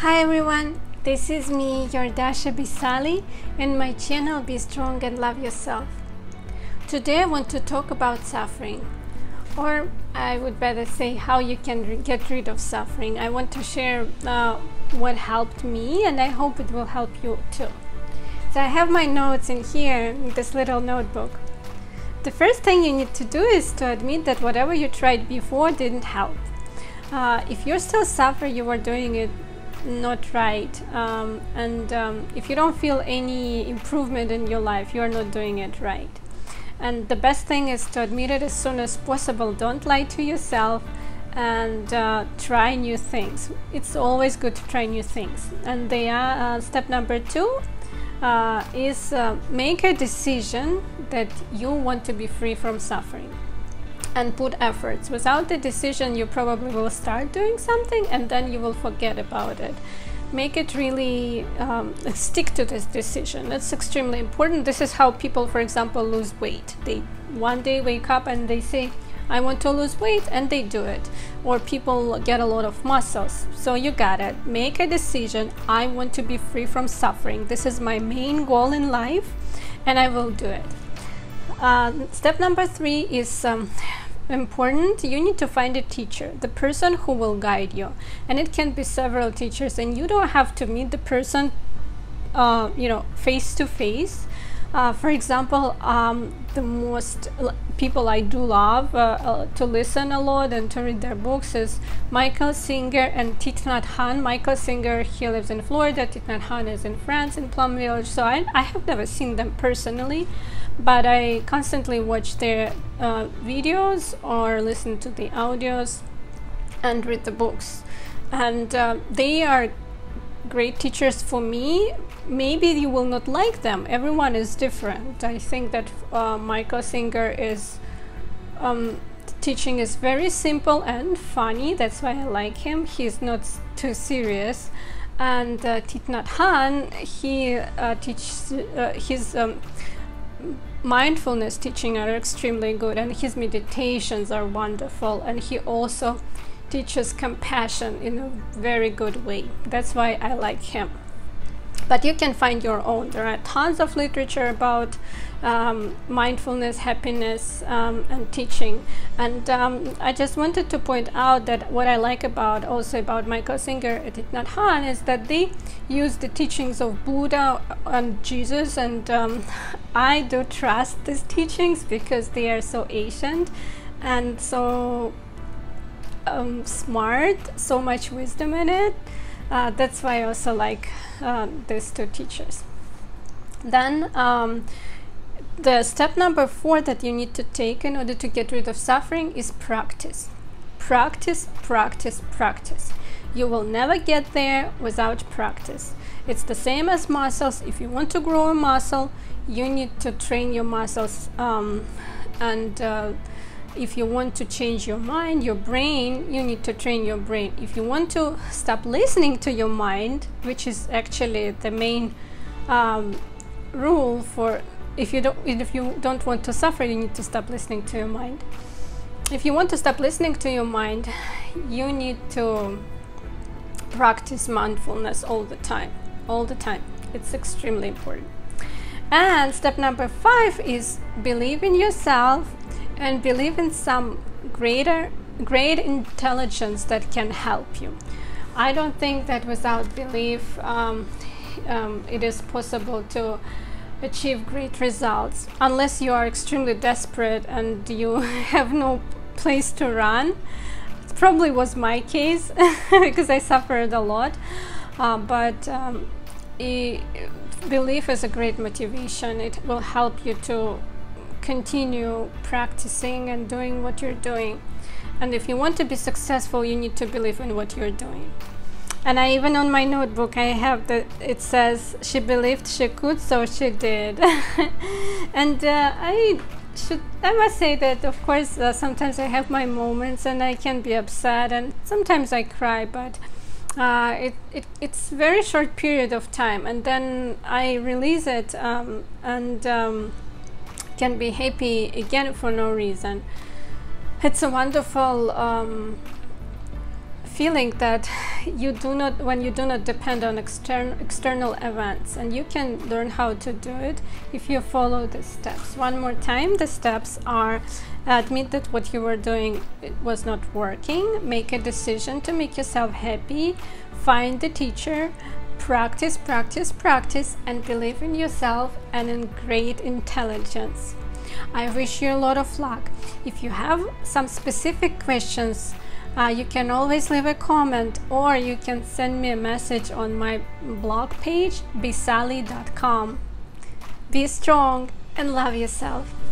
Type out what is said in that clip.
Hi everyone, this is me, your Dasha Bisali, and my channel Be Strong and Love Yourself. Today I want to talk about suffering, or I would better say how you can get rid of suffering. I want to share what helped me, and I hope it will help you too. So I have my notes in here, in this little notebook. The first thing you need to do is to admit that whatever you tried before didn't help. If you still suffer, you were doing it not right, and if you don't feel any improvement in your life, you're not doing it right. And the best thing is to admit it as soon as possible. Don't lie to yourself, and try new things. It's always good to try new things, and they are step number two is make a decision that you want to be free from suffering and put efforts. Without the decision, you probably will start doing something and then you will forget about it. Make it really stick to this decision. It's extremely important. This is how people, for example, lose weight. They one day wake up and they say, I want to lose weight, and they do it. Or people get a lot of muscles. So you got it. Make a decision. I want to be free from suffering. This is my main goal in life, and I will do it. Step number three is important. You need to find a teacher, the person who will guide you, and it can be several teachers, and you don't have to meet the person face to face. For example, the most people I do love to listen a lot and to read their books is Michael Singer and Thich Nhat Hanh. Michael Singer, he lives in Florida. Thich Nhat Hanh is in France, in Plum Village. So I have never seen them personally, but I constantly watch their videos or listen to the audios and read the books. And they are great teachers for me. Maybe you will not like them. Everyone is different. I think that Michael Singer is teaching is very simple and funny. That's why I like him. He's not too serious. And Thich Nhat Hanh, he teaches his mindfulness teaching are extremely good, and his meditations are wonderful. And he also teaches compassion in a very good way. That's why I like him. But you can find your own. There are tons of literature about mindfulness, happiness, and teaching. And I just wanted to point out that what I like about Michael Singer and Thich Nhat Hanh is that they use the teachings of Buddha and Jesus, and I do trust these teachings because they are so ancient and so smart, so much wisdom in it. That's why I also like these two teachers. Then the step number four that you need to take in order to get rid of suffering is practice. Practice, practice, practice. You will never get there without practice. It's the same as muscles. If you want to grow a muscle, you need to train your muscles. If you want to change your mind, your brain, you need to train your brain. If you want to stop listening to your mind, which is actually the main rule for if you don't want to suffer, you need to stop listening to your mind. If you want to stop listening to your mind, you need to practice mindfulness all the time. All the time. It's extremely important. And step number five is believe in yourself and believe in some great intelligence that can help you. I don't think that without belief it is possible to achieve great results, unless you are extremely desperate and you have no place to run. It probably was my case because I suffered a lot, but belief is a great motivation. It will help you to continue practicing and doing what you're doing. And if you want to be successful, you need to believe in what you're doing. And I even on my notebook I have that it says she believed she could, so she did. And I must say that, of course, sometimes I have my moments and I can be upset and sometimes I cry, but it's very short period of time, and then I release it can be happy again for no reason. It's a wonderful feeling that you do not, when you do not depend on external events, and you can learn how to do it if you follow the steps. One more time, the steps are: admit that what you were doing was not working, make a decision to make yourself happy, find the teacher, practice, practice, practice, and believe in yourself and in great intelligence. I wish you a lot of luck. If you have some specific questions, you can always leave a comment, or you can send me a message on my blog page, Besaly.com. Be strong and love yourself.